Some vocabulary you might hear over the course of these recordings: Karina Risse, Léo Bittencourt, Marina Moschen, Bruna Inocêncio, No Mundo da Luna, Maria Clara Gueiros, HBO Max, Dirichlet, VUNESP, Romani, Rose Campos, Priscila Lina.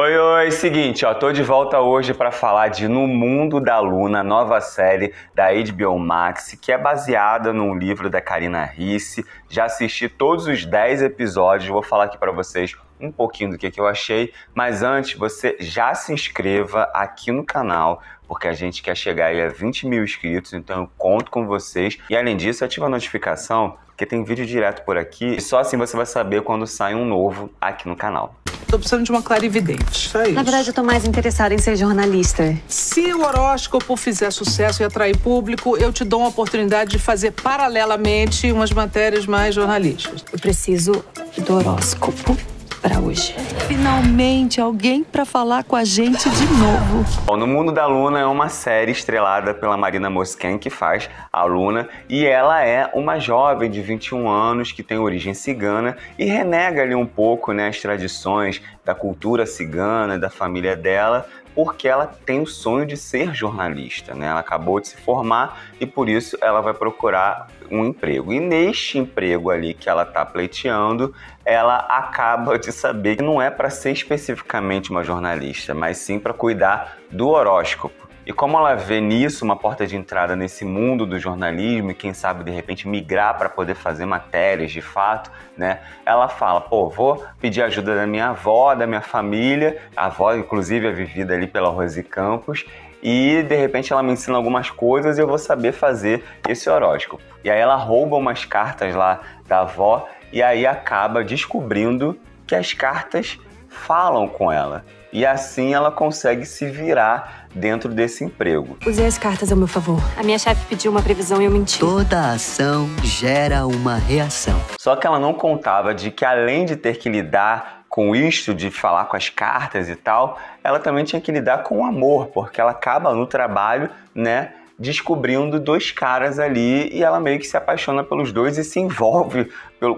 Oi, seguinte, ó, tô de volta hoje para falar de No Mundo da Luna, nova série da HBO Max, que é baseada num livro da Karina Risse. Já assisti todos os 10 episódios, vou falar aqui para vocês um pouquinho do que eu achei, mas antes você já se inscreva aqui no canal, porque a gente quer chegar aí a 20 mil inscritos, então eu conto com vocês. E além disso, ativa a notificação, porque tem vídeo direto por aqui, e só assim você vai saber quando sai um novo aqui no canal. Tô precisando de uma clarividente, é isso. Na verdade, eu tô mais interessada em ser jornalista. Se o horóscopo fizer sucesso e atrair público, eu te dou uma oportunidade de fazer paralelamente umas matérias mais jornalísticas. Eu preciso do horóscopo pra hoje. Finalmente, alguém pra falar com a gente de novo. Bom, No Mundo da Luna é uma série estrelada pela Marina Moschen, que faz a Luna, e ela é uma jovem de 21 anos que tem origem cigana e renega ali um pouco, né, as tradições da cultura cigana, da família dela, porque ela tem o sonho de ser jornalista, né? Ela acabou de se formar e por isso ela vai procurar um emprego. E neste emprego ali que ela tá pleiteando, ela acaba de saber que não é para ser especificamente uma jornalista, mas sim para cuidar do horóscopo. E como ela vê nisso uma porta de entrada nesse mundo do jornalismo e quem sabe de repente migrar para poder fazer matérias de fato, né? Ela fala, pô, vou pedir ajuda da minha avó, da minha família. A avó, inclusive, é vivida ali pela Rose Campos. E, de repente, ela me ensina algumas coisas e eu vou saber fazer esse horóscopo. E aí ela rouba umas cartas lá da avó e aí acaba descobrindo que as cartas falam com ela. E assim ela consegue se virar dentro desse emprego. Usei as cartas ao meu favor. A minha chefe pediu uma previsão e eu menti. Toda ação gera uma reação. Só que ela não contava de que, além de ter que lidar com isto, de falar com as cartas e tal, ela também tinha que lidar com o amor, porque ela acaba no trabalho, né, descobrindo dois caras ali e ela meio que se apaixona pelos dois e se envolve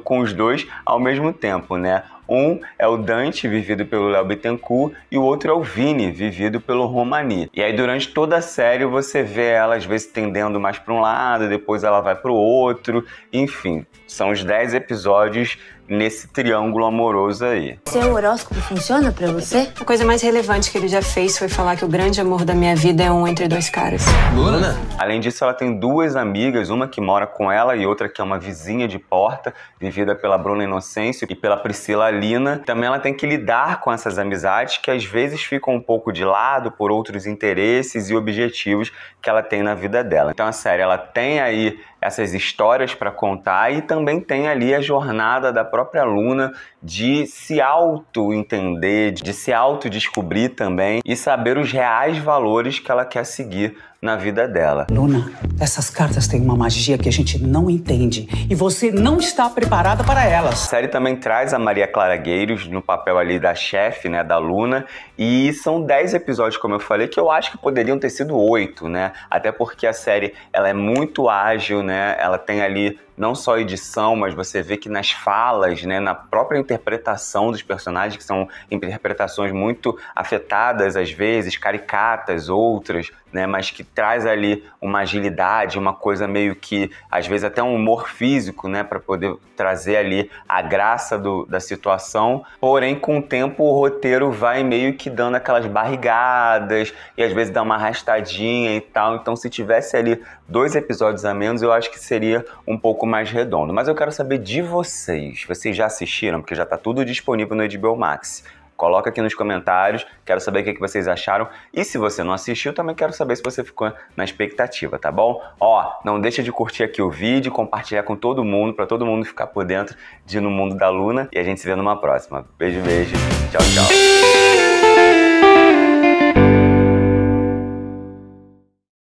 com os dois ao mesmo tempo, né? Um é o Dante, vivido pelo Léo Bittencourt, e o outro é o Vini, vivido pelo Romani. E aí durante toda a série você vê ela às vezes tendendo mais para um lado, depois ela vai para o outro, enfim. São os 10 episódios nesse triângulo amoroso aí. Seu horóscopo funciona pra você? A coisa mais relevante que ele já fez foi falar que o grande amor da minha vida é um entre dois caras. Luna? Além disso, ela tem duas amigas, uma que mora com ela e outra que é uma vizinha de porta, vivida pela Bruna Inocêncio e pela Priscila Lina. Também ela tem que lidar com essas amizades que às vezes ficam um pouco de lado por outros interesses e objetivos que ela tem na vida dela. Então, a série, ela tem aí essas histórias para contar e também tem ali a jornada da própria Luna de se auto-entender, de se auto-descobrir também e saber os reais valores que ela quer seguir na vida dela. Luna, essas cartas têm uma magia que a gente não entende e você não está preparada para elas. A série também traz a Maria Clara Gueiros no papel ali da chefe, né, da Luna, e são 10 episódios, como eu falei, que eu acho que poderiam ter sido 8, né? Até porque a série, ela é muito ágil, né? Ela tem ali não só edição, mas você vê que nas falas, né, na própria interpretação dos personagens, que são interpretações muito afetadas às vezes, caricatas, outras, né, mas que traz ali uma agilidade, uma coisa meio que, às vezes, até um humor físico, né, para poder trazer ali a graça da situação. Porém, com o tempo, o roteiro vai meio que dando aquelas barrigadas e às vezes dá uma arrastadinha e tal. Então, se tivesse ali 2 episódios a menos, eu acho que seria um pouco mais redondo. Mas eu quero saber de vocês. Vocês já assistiram? Porque já está tudo disponível no HBO Max. Coloca aqui nos comentários, quero saber o que vocês acharam. E se você não assistiu, também quero saber se você ficou na expectativa, tá bom? Ó, não deixa de curtir aqui o vídeo, compartilhar com todo mundo, para todo mundo ficar por dentro de No Mundo da Luna. E a gente se vê numa próxima. Beijo, beijo. Tchau, tchau.